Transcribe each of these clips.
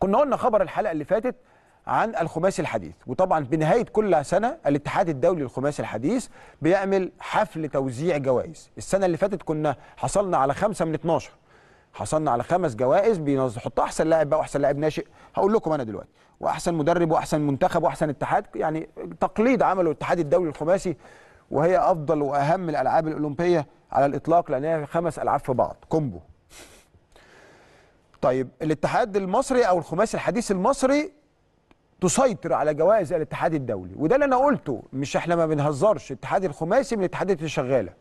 كنا قلنا خبر الحلقه اللي فاتت عن الخماسي الحديث، وطبعا بنهايه كل سنه الاتحاد الدولي للخماسي الحديث بيعمل حفل توزيع جوائز. السنه اللي فاتت كنا حصلنا على 5 من 12، حصلنا على 5 جوائز بيحطوا احسن لاعب بقى واحسن لاعب ناشئ، هقول لكم انا دلوقتي، واحسن مدرب واحسن منتخب واحسن اتحاد، يعني تقليد عمله الاتحاد الدولي الخماسي، وهي افضل واهم الالعاب الاولمبيه على الاطلاق لانها 5 العاب في بعض كومبو. طيب الاتحاد المصري او الخماسي الحديث المصري تسيطر على جوائز الاتحاد الدولي، وده اللي انا قلته، مش احنا ما بنهزرش، الاتحاد الخماسي من الاتحادات اللي شغاله،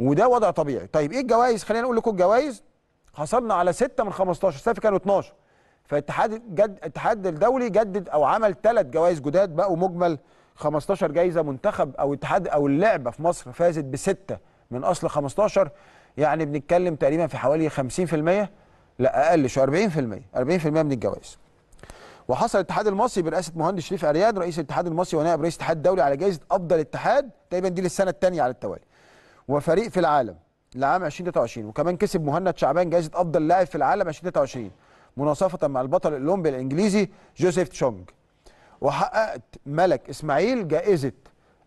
وده وضع طبيعي. طيب ايه الجوائز؟ خلينا نقول لكم الجوائز. حصلنا على 6 من 15، الصيف كانوا 12، فالاتحاد الاتحاد الدولي جدد او عمل 3 جوائز جداد، بقوا مجمل 15 جايزه. منتخب او اتحاد او اللعبه في مصر فازت ب6 من اصل 15، يعني بنتكلم تقريبا في حوالي 50%، لا اقل شويه، 40% من الجوائز. وحصل الاتحاد المصري برئاسه مهند شريف عريان رئيس الاتحاد المصري ونائب رئيس الاتحاد الدولي على جائزه افضل اتحاد، تقريبا دي للسنه الثانيه على التوالي وفريق في العالم لعام 2023، وكمان كسب مهند شعبان جائزه افضل لاعب في العالم 2023 مناصفه مع البطل الاولمبي الانجليزي جوزيف تشونج. وحققت ملك اسماعيل جائزه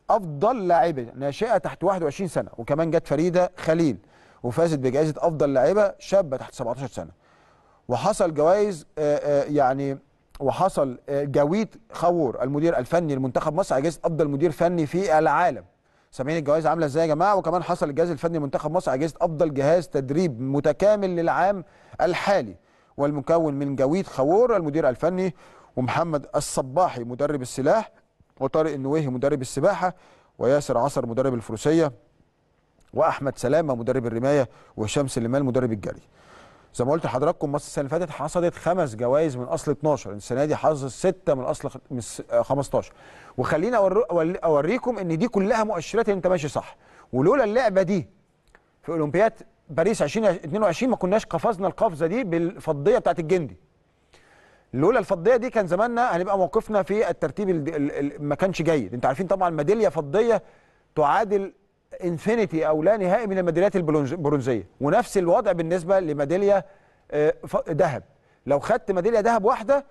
افضل لاعبه ناشئه تحت 21 سنه، وكمان جت فريده خليل وفازت بجائزه افضل لاعبه شابه تحت 17 سنه. وحصل جوائز وحصل جويد خاور المدير الفني لمنتخب مصر على جائزه افضل مدير فني في العالم. سامعين الجوائز عامله ازاي يا جماعه؟ وكمان حصل الجهاز الفني لمنتخب مصر على جائزه افضل جهاز تدريب متكامل للعام الحالي، والمكون من جويد خاور المدير الفني، ومحمد الصباحي مدرب السلاح، وطارق النويهي مدرب السباحه، وياسر عصر مدرب الفروسيه، واحمد سلامه مدرب الرمايه، وهشام سليمان مدرب الجري. زي ما قلت لحضراتكم مصر السنه اللي فاتت حصدت 5 جوائز من اصل 12، السنه دي حصدت 6 من اصل 15. وخليني اوريكم ان دي كلها مؤشرات ان انت ماشي صح، ولولا اللعبه دي في اولمبياد باريس 2022 ما كناش قفزنا القفزه دي بالفضيه بتاعت الجندي. لولا الفضيه دي كان زماننا هنبقى موقفنا في الترتيب ما كانش جيد. انتوا عارفين طبعا ميداليه فضيه تعادل انفينيتي او لا نهائي من الميداليات البرونزيه، ونفس الوضع بالنسبه لميداليه ذهب. لو خدت ميداليه ذهب واحده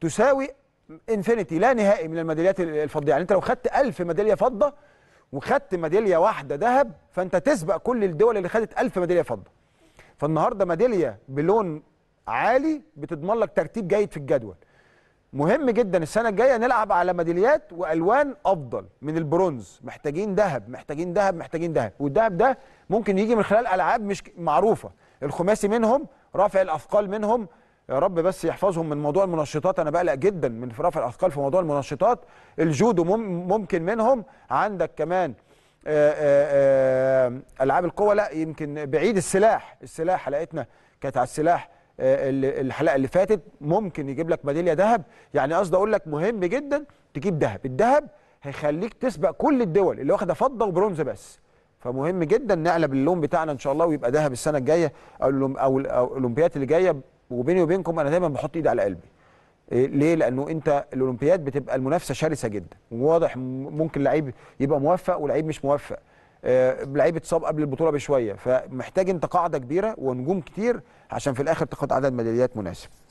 تساوي انفينيتي لا نهائي من الميداليات الفضيه، يعني انت لو خدت 1000 ميداليه فضه وخدت ميداليه واحده ذهب فانت تسبق كل الدول اللي خدت 1000 ميداليه فضه. فالنهارده ميداليه بلون عالي بتضمن لك ترتيب جيد في الجدول. مهم جدا السنه الجايه نلعب على ميداليات والوان افضل من البرونز، محتاجين ذهب محتاجين ذهب محتاجين ذهب، والذهب ده ممكن يجي من خلال العاب مش معروفه، الخماسي منهم، رفع الاثقال منهم، يا رب بس يحفظهم من موضوع المنشطات، انا بقلق جدا من رفع الاثقال في موضوع المنشطات، الجودو ممكن منهم، عندك كمان العاب القوى، لا يمكن بعيد، السلاح حلقتنا كانت على السلاح الحلقه اللي فاتت، ممكن يجيب لك ميداليه ذهب. يعني قصدي اقول لك مهم جدا تجيب ذهب، الذهب هيخليك تسبق كل الدول اللي واخده فضه وبرونز بس، فمهم جدا نعلى باللون بتاعنا ان شاء الله ويبقى ذهب السنه الجايه او الاولمبياد اللي جايه. وبيني وبينكم انا دايما بحط ايدي على قلبي، ليه؟ لانه انت الاولمبياد بتبقى المنافسه شرسه جدا، وواضح ممكن لعيب يبقى موفق ولعيب مش موفق، لعيب اتصاب قبل البطوله بشويه، فمحتاج انت قاعده كبيره ونجوم كتير عشان في الاخر تاخد عدد ميداليات مناسب.